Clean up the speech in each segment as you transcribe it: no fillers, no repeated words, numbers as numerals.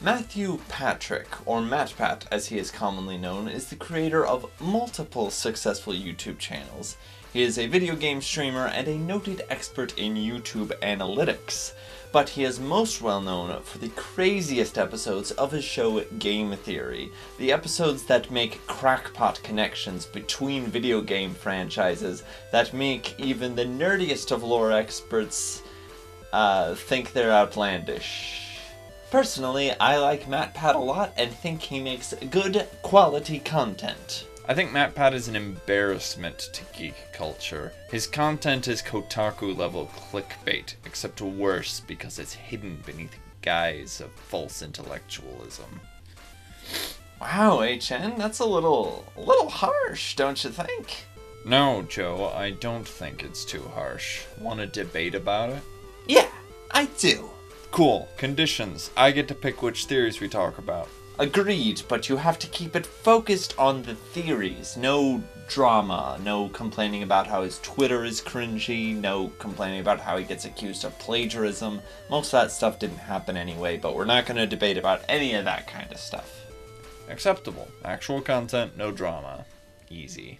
Matthew Patrick, or MatPat as he is commonly known, is the creator of multiple successful YouTube channels. He is a video game streamer and a noted expert in YouTube analytics, but he is most well known for the craziest episodes of his show Game Theory, the episodes that make crackpot connections between video game franchises that make even the nerdiest of lore experts think they're outlandish. Personally, I like MatPat a lot and think he makes good quality content. I think MatPat is an embarrassment to geek culture. His content is Kotaku level clickbait, except worse because it's hidden beneath the guise of false intellectualism. Wow, HN, that's a little harsh, don't you think? No, Joe, I don't think it's too harsh. Want to debate about it? Yeah, I do. Cool. Conditions. I get to pick which theories we talk about. Agreed, but you have to keep it focused on the theories. No drama, no complaining about how his Twitter is cringy, no complaining about how he gets accused of plagiarism. Most of that stuff didn't happen anyway, but we're not going to debate about any of that kind of stuff. Acceptable. Actual content, no drama. Easy.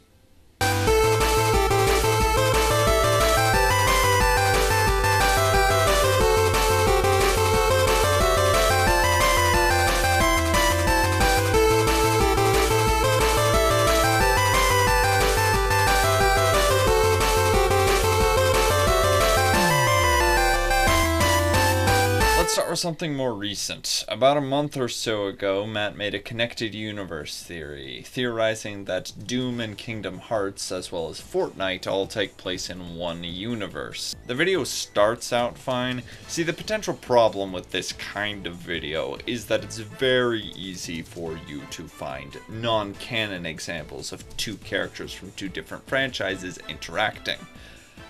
Or something more recent. About a month or so ago, Matt made a connected universe theory, theorizing that Doom and Kingdom Hearts, as well as Fortnite, all take place in one universe. The video starts out fine. See, the potential problem with this kind of video is that it's very easy for you to find non-canon examples of two characters from two different franchises interacting.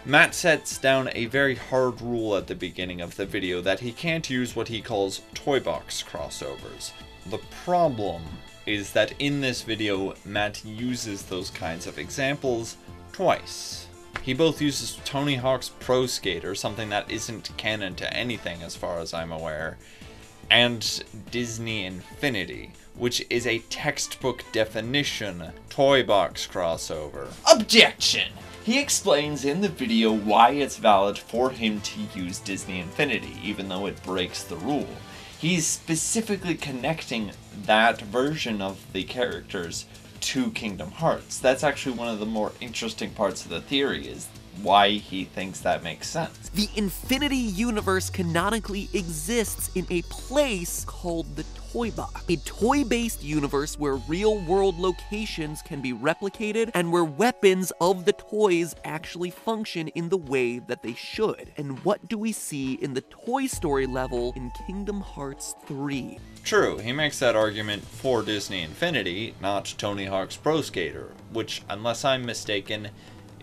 Matt sets down a very hard rule at the beginning of the video that he can't use what he calls Toy Box crossovers. The problem is that in this video, Matt uses those kinds of examples twice. He both uses Tony Hawk's Pro Skater, something that isn't canon to anything as far as I'm aware, and Disney Infinity, which is a textbook definition Toy Box crossover. Objection! He explains in the video why it's valid for him to use Disney Infinity, even though it breaks the rule. He's specifically connecting that version of the characters to Kingdom Hearts. That's actually one of the more interesting parts of the theory, is why he thinks that makes sense. The Infinity Universe canonically exists in a place called the Toy Box, a toy-based universe where real-world locations can be replicated and where weapons of the toys actually function in the way that they should. And what do we see in the Toy Story level in Kingdom Hearts 3? True, he makes that argument for Disney Infinity, not Tony Hawk's Pro Skater, which, unless I'm mistaken,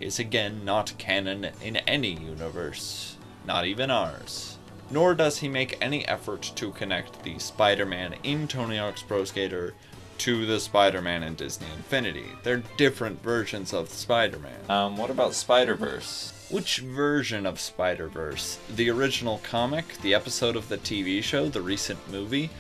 is again not canon in any universe, not even ours. Nor does he make any effort to connect the Spider-Man in Tony Hawk's Pro Skater to the Spider-Man in Disney Infinity. They're different versions of Spider-Man. What about Spider-Verse? Which version of Spider-Verse? The original comic, the episode of the TV show, the recent movie?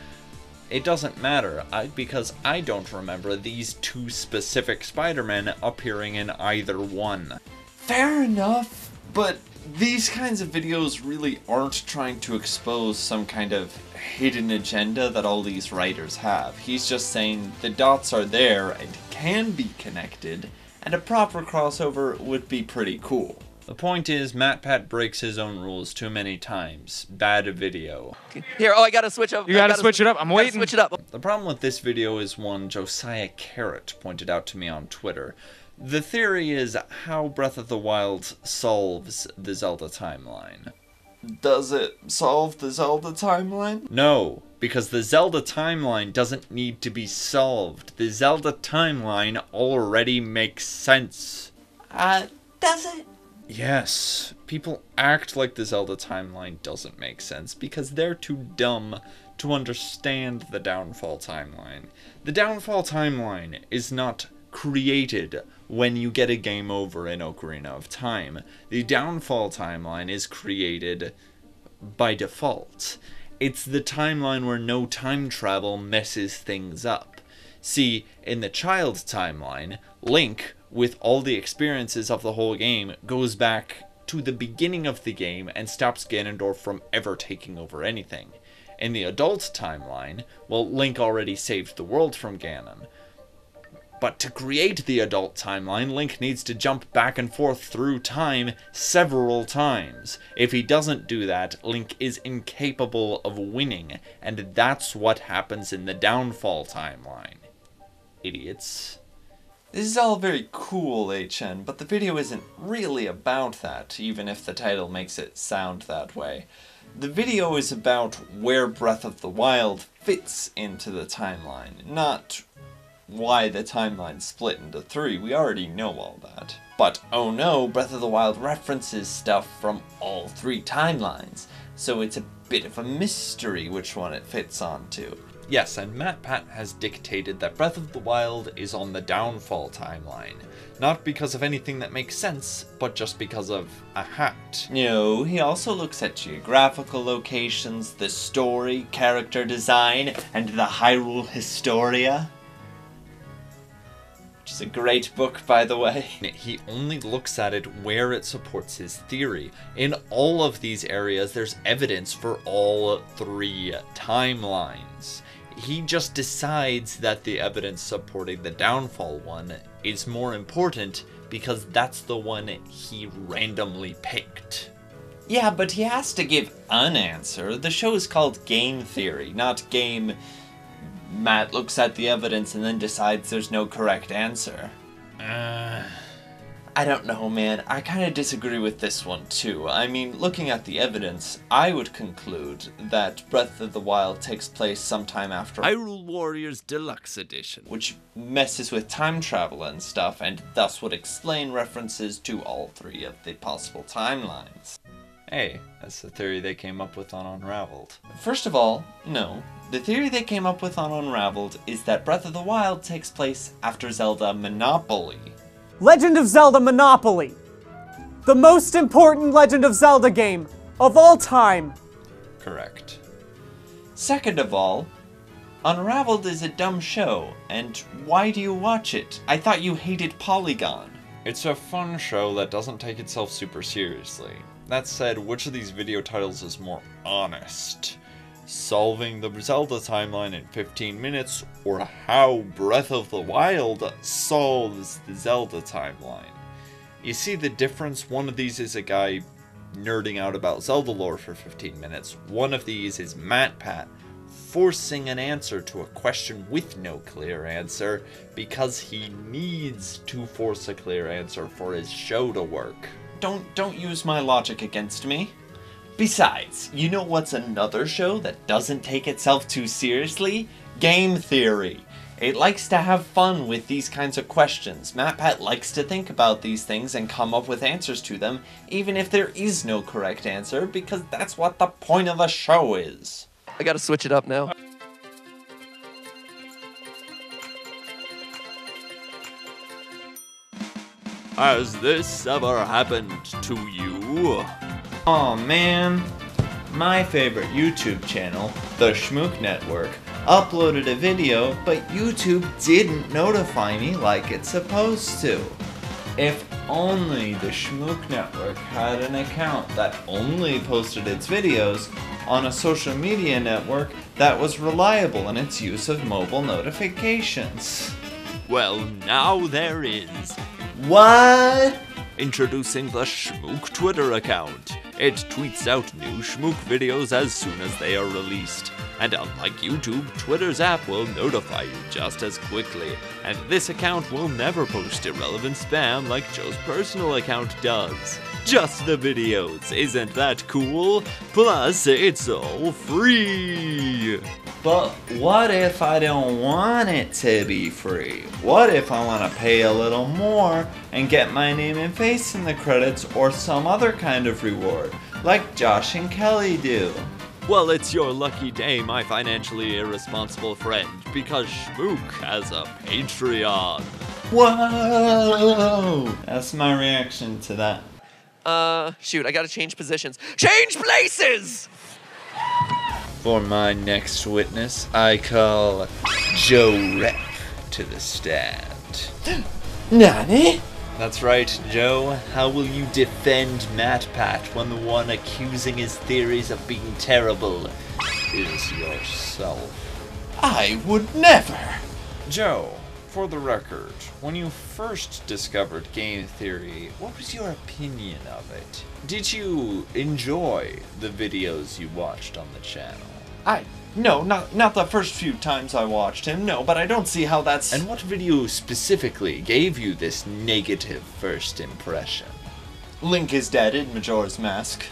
It doesn't matter, because I don't remember these two specific Spider-Men appearing in either one. Fair enough, but these kinds of videos really aren't trying to expose some kind of hidden agenda that all these writers have. He's just saying the dots are there and can be connected, and a proper crossover would be pretty cool. The point is, MatPat breaks his own rules too many times. Bad video. Here, oh, I gotta switch up. You gotta switch it up, I'm waiting. Switch it up. The problem with this video is one Josiah Carrot pointed out to me on Twitter. The theory is how Breath of the Wild solves the Zelda timeline. Does it solve the Zelda timeline? No, because the Zelda timeline doesn't need to be solved. The Zelda timeline already makes sense. Does it? Yes, people act like the Zelda timeline doesn't make sense because they're too dumb to understand the downfall timeline. The downfall timeline is not created when you get a game over in Ocarina of Time. The downfall timeline is created by default. It's the timeline where no time travel messes things up. See, in the child's timeline, Link, with all the experiences of the whole game, goes back to the beginning of the game and stops Ganondorf from ever taking over anything. In the adult's timeline, well, Link already saved the world from Ganon. But to create the adult timeline, Link needs to jump back and forth through time several times. If he doesn't do that, Link is incapable of winning, and that's what happens in the downfall timeline. Idiots. This is all very cool, HN, but the video isn't really about that, even if the title makes it sound that way. The video is about where Breath of the Wild fits into the timeline, not why the timeline split into three. We already know all that. But oh no, Breath of the Wild references stuff from all three timelines, so it's a bit of a mystery which one it fits onto. Yes, and MatPat has dictated that Breath of the Wild is on the downfall timeline. Not because of anything that makes sense, but just because of a hat. No, he also looks at geographical locations, the story, character design, and the Hyrule Historia. Which is a great book, by the way. He only looks at it where it supports his theory. In all of these areas, there's evidence for all three timelines. He just decides that the evidence supporting the downfall one is more important because that's the one he randomly picked. Yeah, but he has to give an answer. The show is called Game Theory, not Game... Matt looks at the evidence and then decides there's no correct answer. I don't know, man. I kinda disagree with this one, too. I mean, looking at the evidence, I would conclude that Breath of the Wild takes place sometime after Hyrule Warriors Deluxe Edition, which messes with time travel and stuff, and thus would explain references to all three of the possible timelines. Hey, that's the theory they came up with on Unraveled. First of all, no. The theory they came up with on Unraveled is that Breath of the Wild takes place after Zelda Monopoly. Legend of Zelda Monopoly! The most important Legend of Zelda game of all time! Correct. Second of all, Unraveled is a dumb show, and why do you watch it? I thought you hated Polygon. It's a fun show that doesn't take itself super seriously. That said, which of these video titles is more honest? Solving the Zelda timeline in 15 minutes, or how Breath of the Wild solves the Zelda timeline? You see the difference? One of these is a guy nerding out about Zelda lore for 15 minutes. One of these is MatPat forcing an answer to a question with no clear answer because he needs to force a clear answer for his show to work. Don't use my logic against me. Besides, you know what's another show that doesn't take itself too seriously? Game Theory. It likes to have fun with these kinds of questions. MatPat likes to think about these things and come up with answers to them, even if there is no correct answer, because that's what the point of a show is. I gotta switch it up now. Has this ever happened to you? Aw, man, my favorite YouTube channel, The Schmook Network, uploaded a video, but YouTube didn't notify me like it's supposed to. If only The Schmook Network had an account that only posted its videos on a social media network that was reliable in its use of mobile notifications. Well, now there is. What? Introducing the Schmook Twitter account. It tweets out new Schmook videos as soon as they are released. And unlike YouTube, Twitter's app will notify you just as quickly. And this account will never post irrelevant spam like Joe's personal account does. Just the videos, isn't that cool? Plus, it's all free! But what if I don't want it to be free? What if I want to pay a little more and get my name and face in the credits or some other kind of reward, like Josh and Kelly do? Well, it's your lucky day, my financially irresponsible friend, because Schmook has a Patreon. Whoa! That's my reaction to that. Shoot, I gotta change positions. Change places! For my next witness, I call Joe Rep to the stand. Nani? That's right, Joe. How will you defend MatPat when the one accusing his theories of being terrible is yourself? I would never! Joe, for the record, when you first discovered Game Theory, what was your opinion of it? Did you enjoy the videos you watched on the channel? No, not the first few times I watched him, no, but I don't see how that's... And what video specifically gave you this negative first impression? Link is dead in Majora's Mask.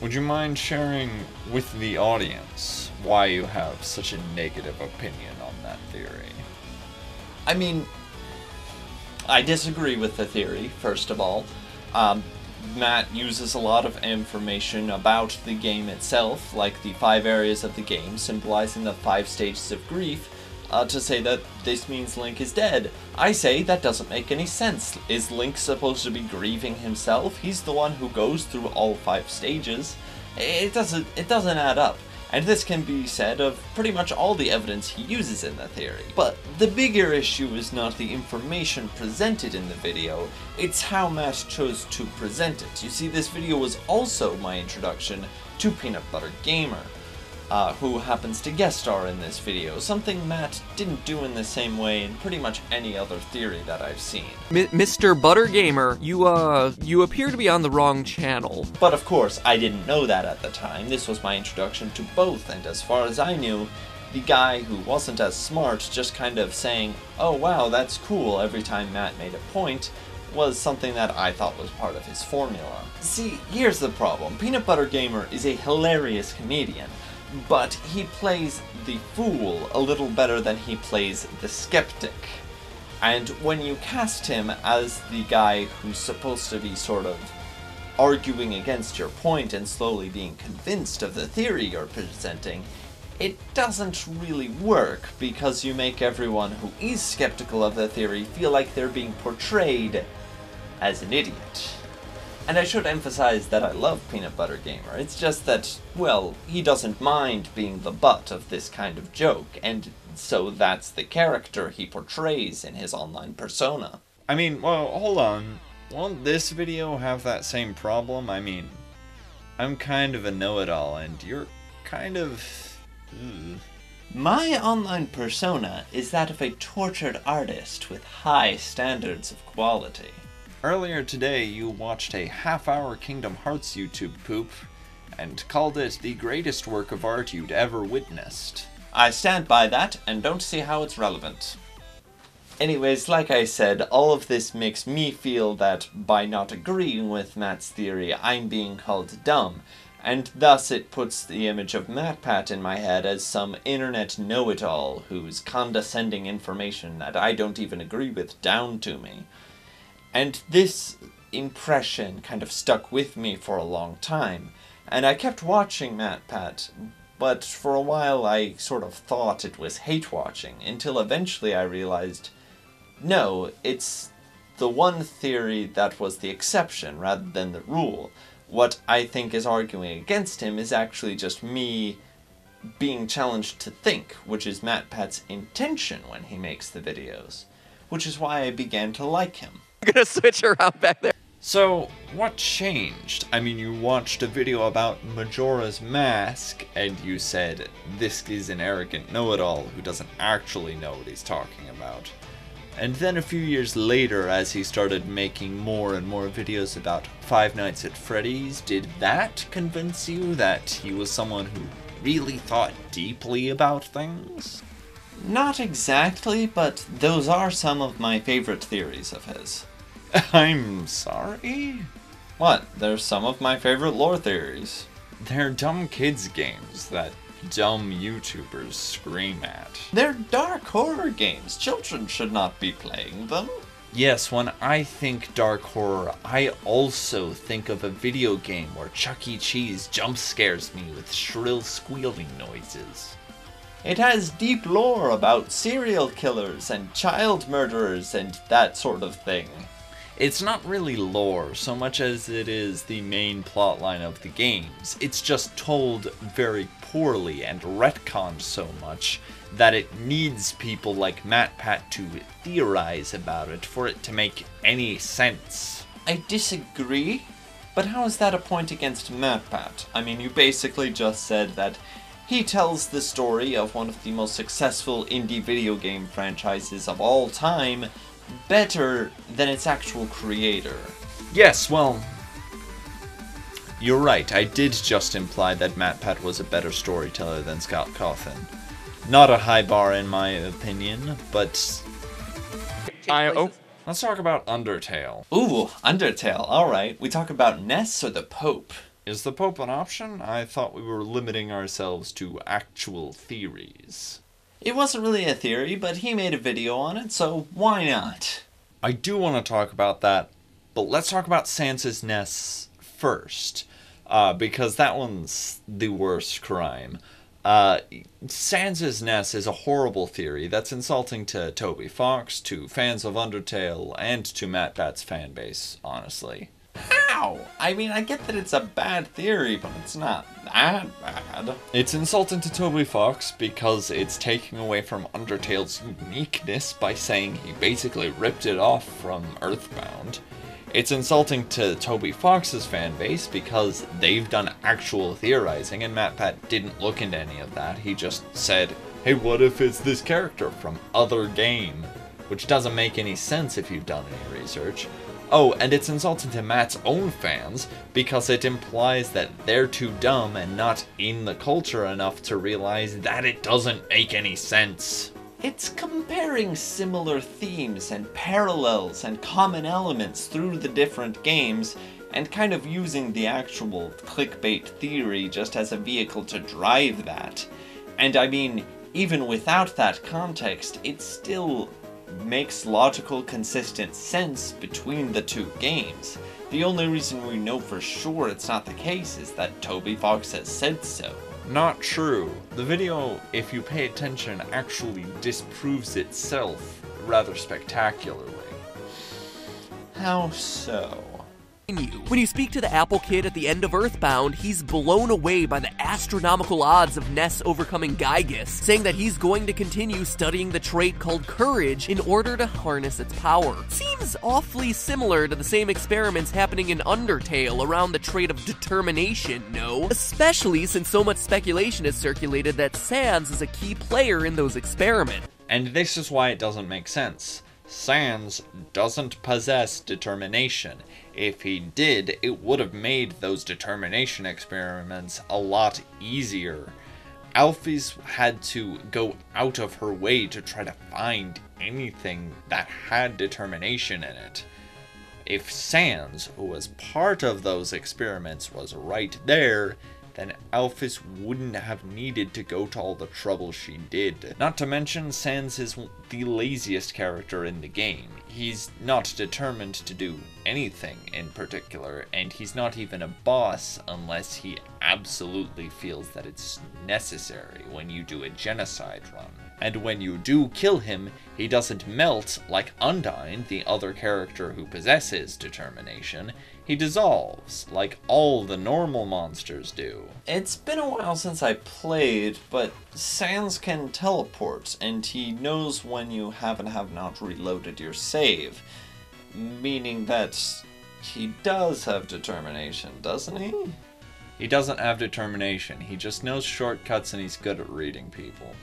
Would you mind sharing with the audience why you have such a negative opinion on that theory? I mean, I disagree with the theory, first of all. Matt uses a lot of information about the game itself, like the 5 areas of the game, symbolizing the 5 stages of grief, to say that this means Link is dead. I say that doesn't make any sense. Is Link supposed to be grieving himself? He's the one who goes through all 5 stages. It doesn't add up. And this can be said of pretty much all the evidence he uses in the theory. But the bigger issue is not the information presented in the video, it's how Matt chose to present it. You see, this video was also my introduction to Peanut Butter Gamer, who happens to guest star in this video, something Matt didn't do in the same way in pretty much any other theory that I've seen. Mr. Butter Gamer, you appear to be on the wrong channel. But of course, I didn't know that at the time. This was my introduction to both, and as far as I knew, the guy who wasn't as smart just kind of saying, "Oh wow, that's cool," every time Matt made a point, was something that I thought was part of his formula. See, here's the problem. Peanut Butter Gamer is a hilarious comedian, but he plays the fool a little better than he plays the skeptic. And when you cast him as the guy who's supposed to be sort of arguing against your point and slowly being convinced of the theory you're presenting, it doesn't really work, because you make everyone who is skeptical of the theory feel like they're being portrayed as an idiot. And I should emphasize that I love Peanut Butter Gamer, it's just that, well, he doesn't mind being the butt of this kind of joke, and so that's the character he portrays in his online persona. I mean, well, hold on, won't this video have that same problem? I mean, I'm kind of a know-it-all, and you're kind of... Ugh. My online persona is that of a tortured artist with high standards of quality. Earlier today, you watched a half-hour Kingdom Hearts YouTube poop, and called it the greatest work of art you'd ever witnessed. I stand by that, and don't see how it's relevant. Anyways, like I said, all of this makes me feel that, by not agreeing with Matt's theory, I'm being called dumb, and thus it puts the image of MatPat in my head as some internet know-it-all who's condescending information that I don't even agree with down to me. And this impression kind of stuck with me for a long time, and I kept watching MatPat, but for a while I sort of thought it was hate-watching, until eventually I realized, no, it's the one theory that was the exception rather than the rule. What I think is arguing against him is actually just me being challenged to think, which is MatPat's intention when he makes the videos, which is why I began to like him. I'm gonna switch around back there. So, what changed? I mean, you watched a video about Majora's Mask, and you said, this is an arrogant know-it-all who doesn't actually know what he's talking about. And then a few years later, as he started making more and more videos about Five Nights at Freddy's, did that convince you that he was someone who really thought deeply about things? Not exactly, but those are some of my favorite theories of his. I'm sorry? What? They're some of my favorite lore theories. They're dumb kids games that dumb YouTubers scream at. They're dark horror games. Children should not be playing them. Yes, when I think dark horror, I also think of a video game where Chuck E. Cheese jump scares me with shrill squealing noises. It has deep lore about serial killers and child murderers and that sort of thing. It's not really lore so much as it is the main plotline of the games. It's just told very poorly and retconned so much that it needs people like MatPat to theorize about it for it to make any sense. I disagree, but how is that a point against MatPat? I mean, you basically just said that he tells the story of one of the most successful indie video game franchises of all time better than its actual creator. Yes, well, you're right. I did just imply that MatPat was a better storyteller than Scott Cawthon. Not a high bar in my opinion, but... Let's talk about Undertale. Ooh, Undertale, alright. We talk about Ness or the Pope? Is the Pope an option? I thought we were limiting ourselves to actual theories. It wasn't really a theory, but he made a video on it, so why not? I do want to talk about that, but let's talk about Sans's Ness first, because that one's the worst crime. Sans's Ness is a horrible theory that's insulting to Toby Fox, to fans of Undertale, and to MatPat's fanbase, honestly. How? I mean, I get that it's a bad theory, but it's not that bad. It's insulting to Toby Fox because it's taking away from Undertale's uniqueness by saying he basically ripped it off from Earthbound. It's insulting to Toby Fox's fanbase because they've done actual theorizing and MatPat didn't look into any of that. He just said, hey, what if it's this character from other game? Which doesn't make any sense if you've done any research. Oh, and it's insulting to Matt's own fans because it implies that they're too dumb and not in the culture enough to realize that it doesn't make any sense. It's comparing similar themes and parallels and common elements through the different games and kind of using the actual clickbait theory just as a vehicle to drive that. And I mean, even without that context, it still makes logical, consistent sense between the two games. The only reason we know for sure it's not the case is that Toby Fox has said so. Not true. The video, if you pay attention, actually disproves itself rather spectacularly. How so? When you speak to the Apple Kid at the end of Earthbound, he's blown away by the astronomical odds of Ness overcoming Gygus, saying that he's going to continue studying the trait called courage in order to harness its power. Seems awfully similar to the same experiments happening in Undertale around the trait of determination, no? Especially since so much speculation has circulated that Sans is a key player in those experiments. And this is why it doesn't make sense. Sans doesn't possess determination. If he did, it would have made those determination experiments a lot easier. Alphys had to go out of her way to try to find anything that had determination in it. If Sans, who was part of those experiments, was right there, then Alphys wouldn't have needed to go to all the trouble she did. Not to mention, Sans is the laziest character in the game. He's not determined to do anything in particular, and he's not even a boss unless he absolutely feels that it's necessary when you do a genocide run. And when you do kill him, he doesn't melt like Undyne, the other character who possesses determination. He dissolves, like all the normal monsters do. It's been a while since I played, but Sans can teleport, and he knows when you have and have not reloaded your save. Meaning that he does have determination, doesn't he? He doesn't have determination, he just knows shortcuts and he's good at reading people.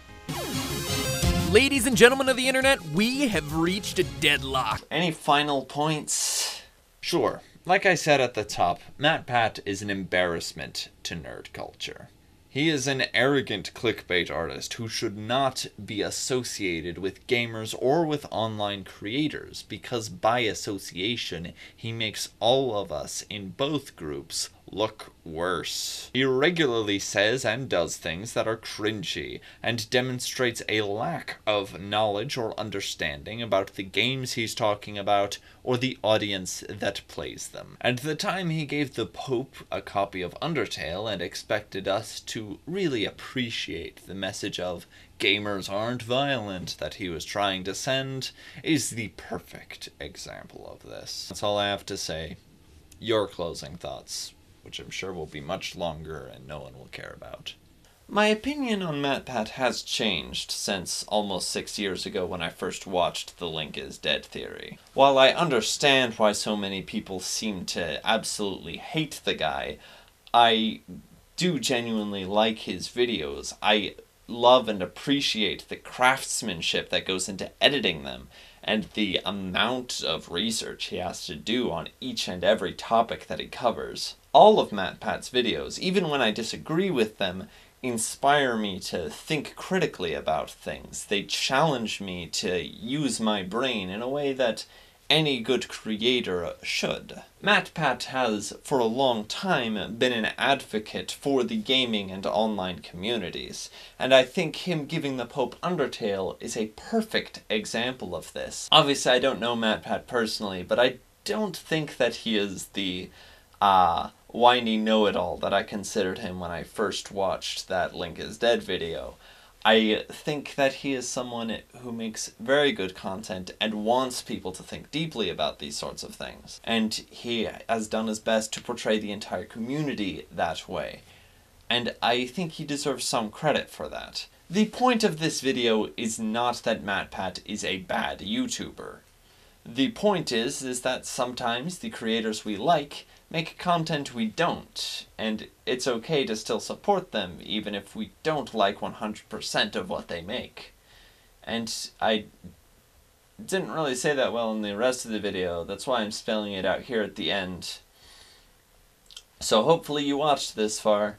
Ladies and gentlemen of the internet, we have reached a deadlock. Any final points? Sure. Like I said at the top, MatPat is an embarrassment to nerd culture. He is an arrogant clickbait artist who should not be associated with gamers or with online creators because by association, he makes all of us in both groups look worse. He regularly says and does things that are cringy, and demonstrates a lack of knowledge or understanding about the games he's talking about, or the audience that plays them. At the time he gave the Pope a copy of Undertale and expected us to really appreciate the message of "Gamers aren't violent" that he was trying to send, is the perfect example of this. That's all I have to say. Your closing thoughts, which I'm sure will be much longer and no one will care about. My opinion on MatPat has changed since almost 6 years ago when I first watched The Link is Dead Theory. While I understand why so many people seem to absolutely hate the guy, I do genuinely like his videos. I love and appreciate the craftsmanship that goes into editing them, and the amount of research he has to do on each and every topic that he covers. All of MatPat's videos, even when I disagree with them, inspire me to think critically about things. They challenge me to use my brain in a way that any good creator should. MatPat has, for a long time, been an advocate for the gaming and online communities, and I think him giving the Pope Undertale is a perfect example of this. Obviously, I don't know MatPat personally, but I don't think that he is the, whiny know-it-all that I considered him when I first watched that Link is Dead video. I think that he is someone who makes very good content and wants people to think deeply about these sorts of things. And he has done his best to portray the entire community that way. And I think he deserves some credit for that. The point of this video is not that MatPat is a bad YouTuber. The point is that sometimes the creators we like make content we don't, and it's okay to still support them even if we don't like 100% of what they make. And I didn't really say that well in the rest of the video, that's why I'm spelling it out here at the end. So hopefully you watched this far.